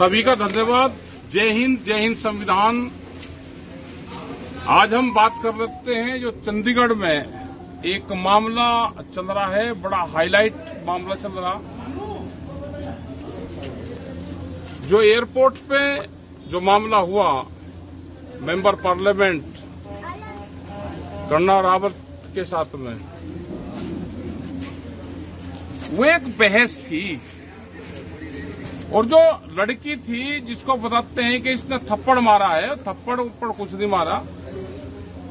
सभी का धन्यवाद। जय हिंद, जय हिंद संविधान। आज हम बात कर लेते हैं जो चंडीगढ़ में एक मामला चल रहा है, बड़ा हाईलाइट मामला चल रहा, जो एयरपोर्ट पे जो मामला हुआ, मेंबर पार्लियामेंट कंगना रावत के साथ में, वो एक बहस थी। और जो लड़की थी जिसको बताते हैं कि इसने थप्पड़ मारा है, थप्पड़ उप्पड़ कुछ नहीं मारा,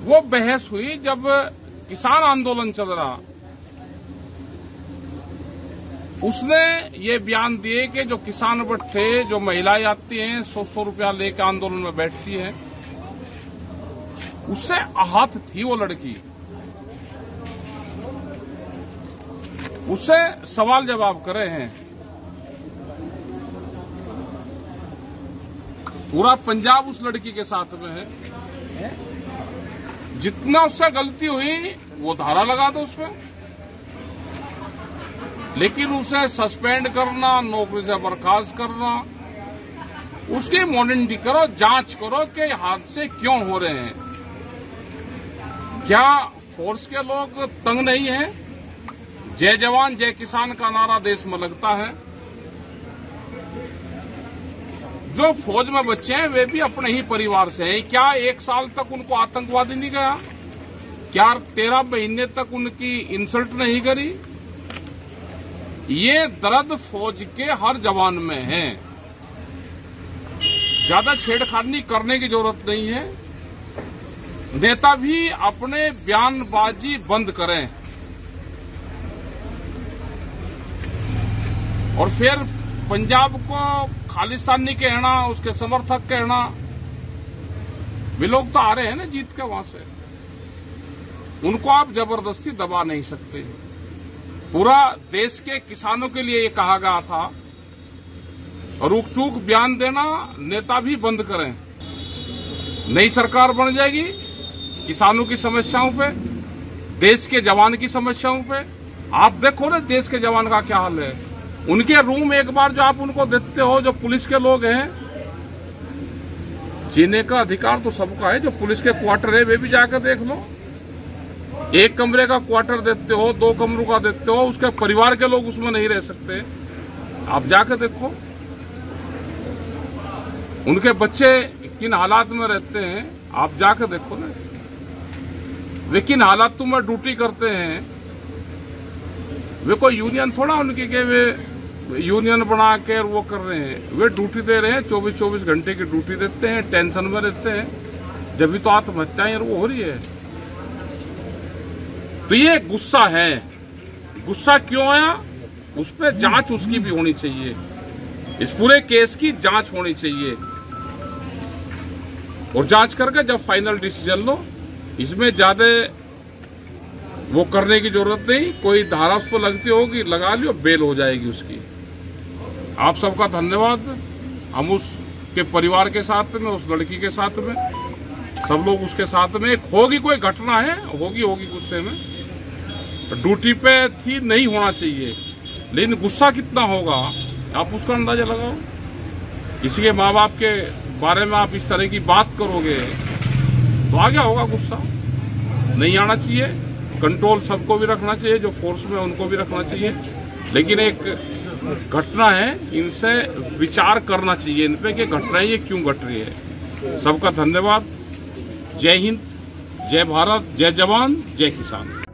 वो बहस हुई जब किसान आंदोलन चल रहा। उसने ये बयान दिए कि जो किसान बैठे, जो महिलाएं आती हैं 100 रुपया लेकर आंदोलन में बैठती हैं, उससे आहत थी वो लड़की। उससे सवाल जवाब करे हैं। पूरा पंजाब उस लड़की के साथ में है। जितना उससे गलती हुई वो धारा लगा दो उसमें, लेकिन उसे सस्पेंड करना, नौकरी से बर्खास्त करना, उसकी मॉनिटरिंग करो, जांच करो कि हादसे क्यों हो रहे हैं। क्या फोर्स के लोग तंग नहीं हैं? जय जवान जय किसान का नारा देश में लगता है। जो फौज में बच्चे हैं वे भी अपने ही परिवार से हैं। क्या 1 साल तक उनको आतंकवादी नहीं गया? क्या 13 महीने तक उनकी इंसल्ट नहीं करी? ये दर्द फौज के हर जवान में है। ज्यादा छेड़खानी करने की जरूरत नहीं है। नेता भी अपने बयानबाजी बंद करें और फिर पंजाब को खालिस्तानी कहना, उसके समर्थक कहना। वे लोग तो आ रहे हैं ना जीत के वहां से, उनको आप जबरदस्ती दबा नहीं सकते। पूरा देश के किसानों के लिए ये कहा गया था, रुक चूक बयान देना नेता भी बंद करें। नई सरकार बन जाएगी किसानों की समस्याओं पे, देश के जवान की समस्याओं पे। आप देखो ना देश के जवान का क्या हाल है। उनके रूम एक बार जो आप उनको देते हो, जो पुलिस के लोग हैं, जीने का अधिकार तो सबका है। जो पुलिस के क्वार्टर है वे भी जाकर देख लो। 1 कमरे का क्वार्टर देते हो, 2 कमरों का देते हो, उसके परिवार के लोग उसमें नहीं रह सकते। आप जाकर देखो उनके बच्चे किन हालात में रहते हैं, आप जाकर देखो ना वे किन हालातों में ड्यूटी करते हैं। वे कोई यूनियन थोड़ा उनके के वे यूनियन बना के वो कर रहे हैं, वे ड्यूटी दे रहे हैं। 24-24 घंटे की ड्यूटी देते हैं, टेंशन में रहते हैं, जब भी तो आत्महत्याएं वो हो रही है। तो ये गुस्सा है। गुस्सा क्यों आया उस पर जांच उसकी भी होनी चाहिए, इस पूरे केस की जांच होनी चाहिए। और जांच करके जब फाइनल डिसीजन लो, इसमें ज्यादा वो करने की जरूरत नहीं। कोई धारा उस पर लगती होगी लगा लियो, बेल हो जाएगी उसकी। आप सबका धन्यवाद। हम उसके परिवार के साथ में, उस लड़की के साथ में, सब लोग उसके साथ में। होगी कोई घटना है, होगी होगी गुस्से में, ड्यूटी पे थी, नहीं होना चाहिए, लेकिन गुस्सा कितना होगा आप उसका अंदाजा लगाओ। किसी के माँ बाप के बारे में आप इस तरह की बात करोगे तो आ गया होगा गुस्सा। नहीं आना चाहिए। कंट्रोल सबको भी रखना चाहिए, जो फोर्स में उनको भी रखना चाहिए। लेकिन एक घटना है, इनसे विचार करना चाहिए इन पे कि घटना ये क्यों घट रही है। सबका धन्यवाद। जय हिंद, जय भारत, जय जवान, जय किसान।